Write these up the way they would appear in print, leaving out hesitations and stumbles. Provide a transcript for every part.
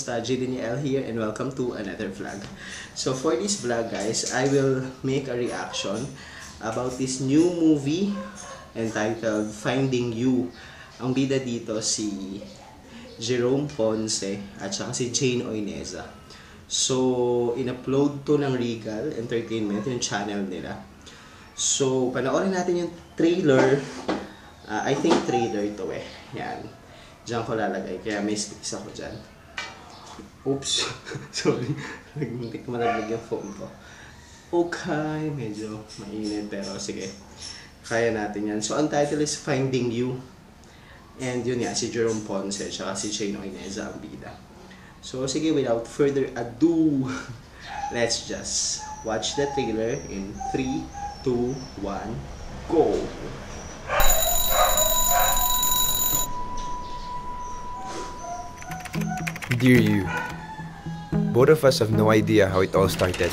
Kumusta? Jaden Yael here and welcome to another vlog. So for this vlog guys, I will make a reaction about this new movie entitled Finding You. Ang bida dito si Jerome Ponce at saka si Jane Oineza. So in-upload to ng Regal Entertainment, yung channel nila. So panoorin natin yung trailer. I think trailer ito eh. Yan. Diyan ko lalagay, kaya may space ako dyan. Oops! Sorry, nagmuntik malaglag yung phone ko. Okay, medyo mainit pero sige, kaya natin yan. So ang title is Finding You. And yun nga, si Jerome Ponce at si Jane Oineza ang bida. So sige, without further ado, let's just watch the trailer in 3, 2, 1, go! Dear you, both of us have no idea how it all started.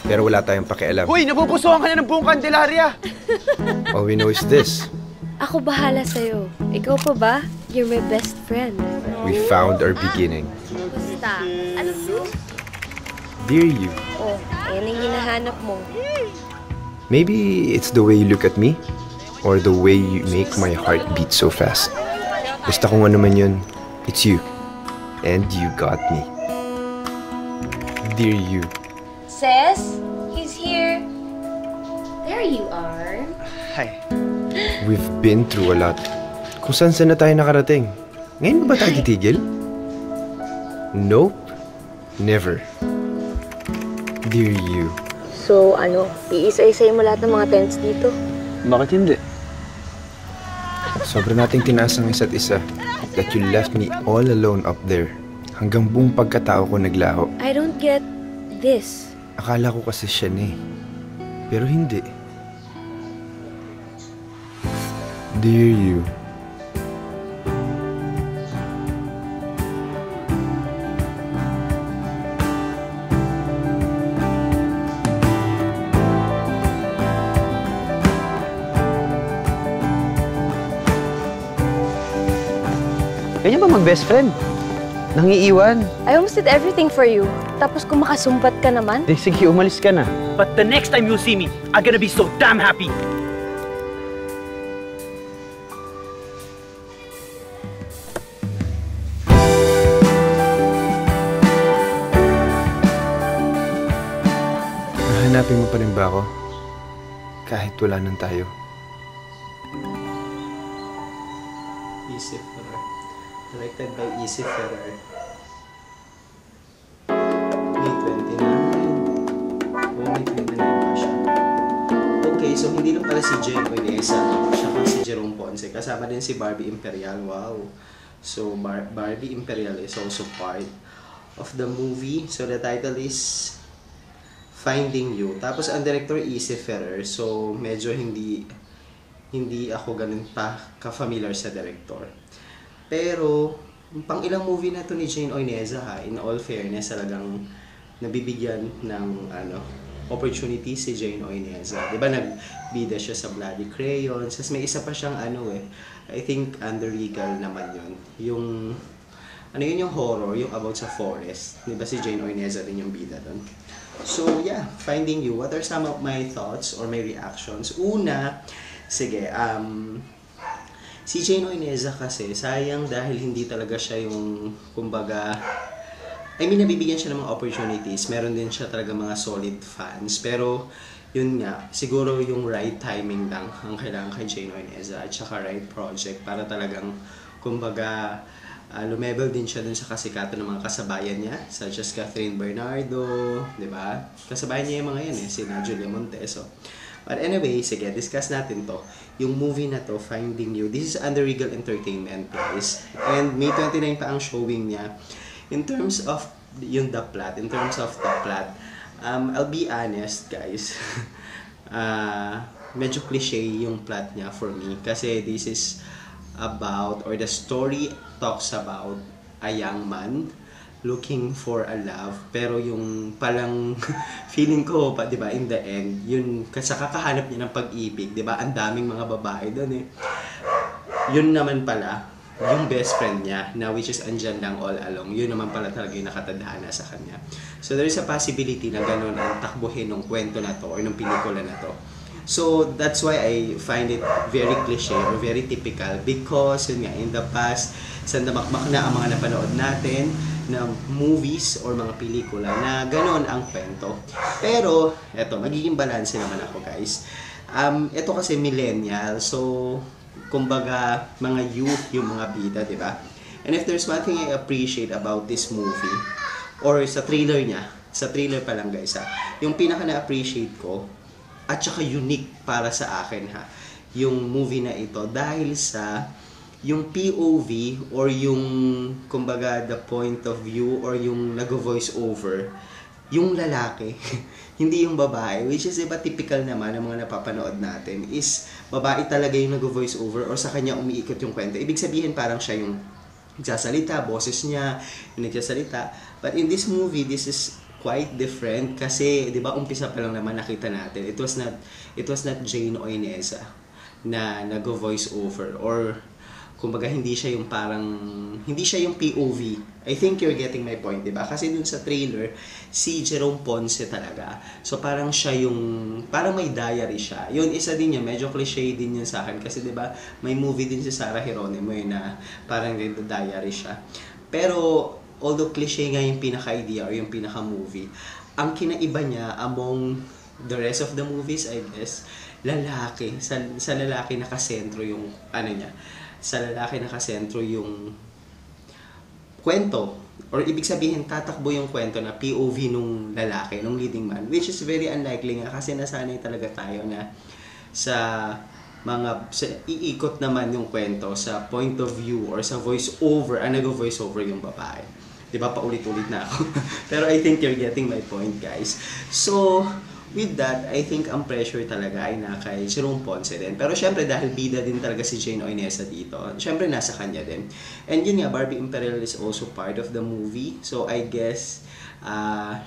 Pero wala tayong pakialam. Hoy! Napupusuhan ka na ng buong Candelaria! All we know is this. Ako bahala sa'yo. Ikaw pa ba? You're my best friend. We found our beginning. Basta. Ano to? Dear you. Oh, ayan ang hinahanap mo. Maybe it's the way you look at me or the way you make my heart beat so fast. Basta kung ano man yun, it's you. And you got me. Dear you. Sis, he's here. There you are. Hi. We've been through a lot. Kung saan na tayo nakarating. Ngayon ba tayo titigil? Nope. Never. Dear you. So, ano? Iisa-isay mo lahat ng mga tents dito? Bakit hindi? Sobrang nating tinaas ang isa't isa. That you left me all alone up there. Hanggang buong pagkatao ko naglaho. I don't get this. Akala ko kasi siya na eh. Pero hindi. Dear you. Ganyan ba mag-best friend? Nangiiwan. I almost did everything for you. Tapos kung makasumbat ka naman. Eh, sige, umalis ka na. But the next time you see me, I'm gonna be so damn happy. Nahanapin mo pa rin ba ako? Kahit wala nang tayo. Easy Ferrer. Directed by Easy Ferrer. May 29. Oh, may 29 pa siya. Okay, so hindi lang pala si Jane Oineza. Siya pa si Jerome Ponce. Kasama din si Barbie Imperial. Wow. So, Barbie Imperial is also part of the movie. So, the title is Finding You. Tapos, ang director Easy Ferrer. So, medyo hindi ako ganun pa ka-familiar sa director. Pero, pang ilang movie na to ni Jane Oineza ha, in all fairness, talagang nabibigyan ng opportunity si Jane Oineza. Diba, nagbida siya sa Bloody Crayons. Tapos may isa pa siyang I think under Regal naman yun. Yung, yung horror, yung about sa forest. Diba si Jane Oineza din yung bida doon. So, yeah, Finding You. What are some of my thoughts or my reactions? Una, sige, si Jane Oineza kasi, sayang dahil hindi talaga siya yung, kumbaga, nabibigyan siya ng mga opportunities. Meron din siya talaga mga solid fans. Pero, yun nga, siguro yung right timing lang ang kailangan kay Jane Oineza at saka right project para talagang, kumbaga, lumebel din siya dun sa kasikatan ng mga kasabayan niya, such as Catherine Bernardo, di ba? Kasabayan niya yung mga yan eh, sina Julia Monteso. But anyway, sige, discuss natin to. Yung movie na to, Finding You, this is under Regal Entertainment, guys. And May 29 pa ang showing niya. In terms of the plot, I'll be honest, guys. Medyo cliche yung plot niya for me. Kasi this is about, or the story talks about a young man looking for a love, pero yung palang feeling ko pa, 'di ba, in the end, yun kasi kakahanap niya ng pag-ibig, 'di ba? Ang daming mga babae doon eh. Yun naman pala, yung best friend niya, na which is andyan lang all along, yun naman pala talaga yung nakatadhana sa kanya. So there is a possibility na ganun ang takbuhin ng kwento na to or ng pelikula na to. So that's why I find it very cliche or very typical because yun nga, in the past, sandamakmak na ang mga napanood natin na movies or mga pelikula na ganon ang kwento. Pero, eto, magiging balance naman ako guys. Eto kasi millennial, so kumbaga mga youth yung mga bida, diba? And if there's one thing I appreciate about this movie, or sa trailer niya, sa trailer pa lang guys ha, yung pinaka na-appreciate ko, at saka unique para sa akin ha, yung movie na ito dahil sa yung POV or yung kumbaga the point of view or yung nag-voice over yung lalaki hindi yung babae, which is iba typical naman ng mga napapanood natin is babae talaga yung nag-voice over or sa kanya umiikot yung kwento, ibig sabihin parang siya yung nagsasalita, boses niya yung nagsasalita, but in this movie this is quite different kasi 'di ba umpisa pa lang naman nakita natin it was not Jane Oineza na nag-voice over or kumbaga hindi siya yung parang hindi siya yung POV. I think you're getting my point, 'di ba? Kasi dun sa trailer si Jerome Ponce talaga. So parang siya yung parang may diary siya. Yun isa din yun, medyo cliche din yun sa akin kasi 'di ba? May movie din si Sarah Geronimo yun na parang dito diary siya. Pero although cliche nga yung pinaka-idea or yung pinaka-movie, ang kinaiba niya among the rest of the movies, I guess, lalaki. Sa lalaki nakasentro yung, ano niya, sa lalaki nakasentro yung kwento. Or ibig sabihin, tatakbo yung kwento na POV nung lalaki, nung leading man. Which is very unlikely nga kasi nasanay talaga tayo na sa mga iikot naman yung kwento sa point of view or sa voice over, nag-voice over yung babae. 'Di ba paulit-ulit na ako. Pero I think you're getting my point, guys. So, with that, I think ang pressure talaga ay na kay Jerome Ponce din. Pero syempre dahil bida din talaga si Jane Oineza dito. Syempre nasa kanya din. And yun nga, Barbie Imperial is also part of the movie. So, I guess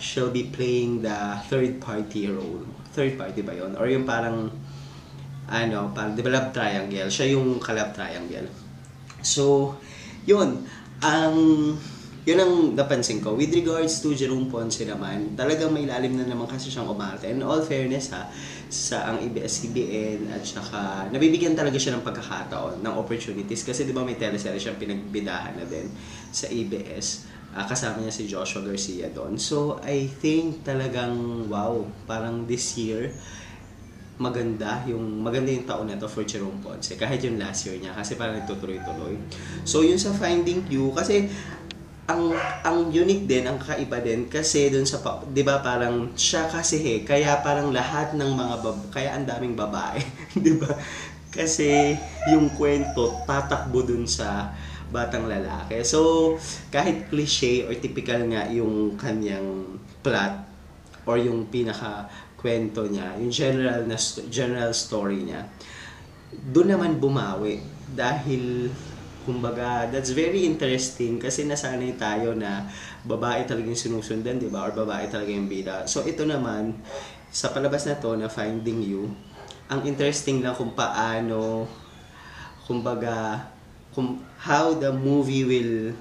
she'll be playing the third party role. Third party ba yun? Or yung parang ano, parang love triangle. Siya yung ka-love triangle. So, yun. Yun ang napansin ko. With regards to Jerome Ponce naman, talagang may lalim na naman kasi siyang umarte. In all fairness ha, sa ang ABS-CBN at saka, nabibigyan talaga siya ng pagkakataon, ng opportunities. Kasi di ba may teleserye siyang pinagbidahan na din sa ABS. Kasama niya si Joshua Garcia doon. So, I think talagang, wow, parang this year, maganda yung taon na to for Jerome Ponce kahit yung last year niya kasi parang nagtutuloy-tuloy. So yun sa Finding You kasi ang unique din, ang kakaiba din kasi doon sa 'di ba parang siya kasi kaya parang lahat ng mga kaya ang daming babae, 'di ba? Kasi yung kwento tatakbo doon sa batang lalaki. So kahit cliché or typical nga yung kanyang plot or yung pinaka kwento niya, yung general story niya, doon naman bumawi dahil kumbaga that's very interesting kasi nasanay tayo na babae talaga yung sinusundan, di ba? Or babae talaga yung bida. So ito naman, sa palabas na to na Finding You, ang interesting lang kung paano, kumbaga, how the movie will,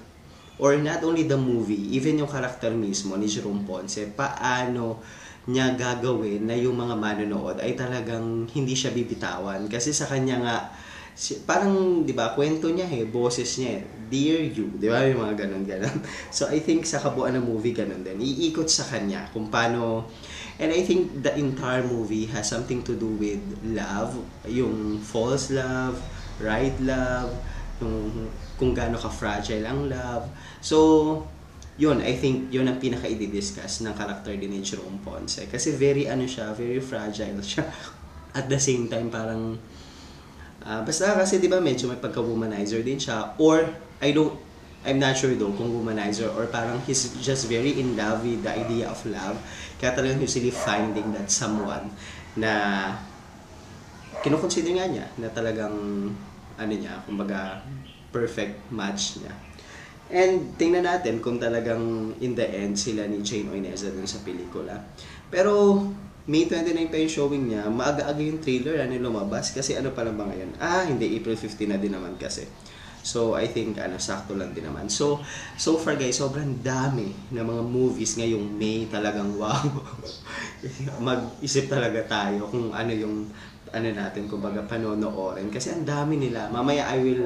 or not only the movie, even yung karakter mismo ni Jerome Ponce, paano niya gagawin na yung mga manonood ay talagang hindi siya bibitawan kasi sa kanya nga parang 'di ba kwento niya boses niya Dear You, 'di ba yung mga ganun. So I think sa kabuuan ng movie ganun din, iikot sa kanya kung paano, and I think the entire movie has something to do with love, yung false love, right love, yung kung gaano ka fragile ang love. So yun, I think yun ang pinaka-i-discuss ng character din ni Jerome Ponce. Kasi very ano siya, very fragile siya. At the same time, parang basta kasi di ba medyo may pagka-womanizer din siya. Or, I'm not sure though kung womanizer or parang he's just very in love with the idea of love. Kaya talagang usually finding that someone na kinukonsider nga niya na talagang ano niya, kumbaga perfect match niya. And tingnan natin kung talagang in the end sila ni Jane Oineza dun sa pelikula. Pero May 29 pa yung showing niya, maaga-aga yung trailer lumabas kasi ano pa lang ba ngayon? Hindi, April 15 na din naman kasi. So I think sakto lang din naman. So far guys, sobrang dami na mga movies ngayong May, talagang wow. Mag-isip talaga tayo kung ano yung natin, kumbaga panonoorin, kasi ang dami nila. Mamaya I will,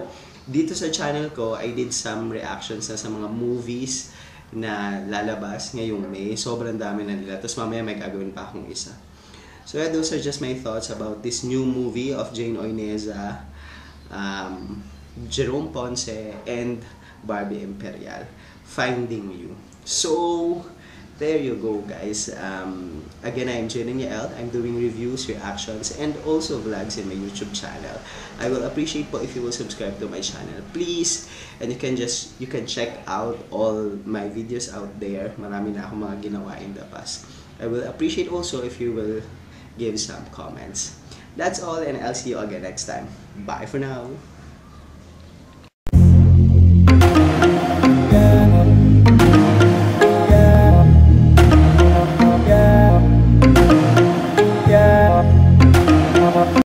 dito sa channel ko, I did some reactions na sa mga movies na lalabas ngayong May. Sobrang dami na nila. Tapos mamaya may gagawin pa akong isa. So yeah, those are just my thoughts about this new movie of Jane Oineza, Jerome Ponce, and Barbie Imperial, Finding You. So there you go guys. Again, I'm Jaden Yael. I'm doing reviews, reactions, and also vlogs in my YouTube channel. I will appreciate po if you will subscribe to my channel, please. And you can check out all my videos out there. Marami na akong mga ginawa in the past. I will appreciate also if you will give some comments. That's all, and I'll see you again next time. Bye for now.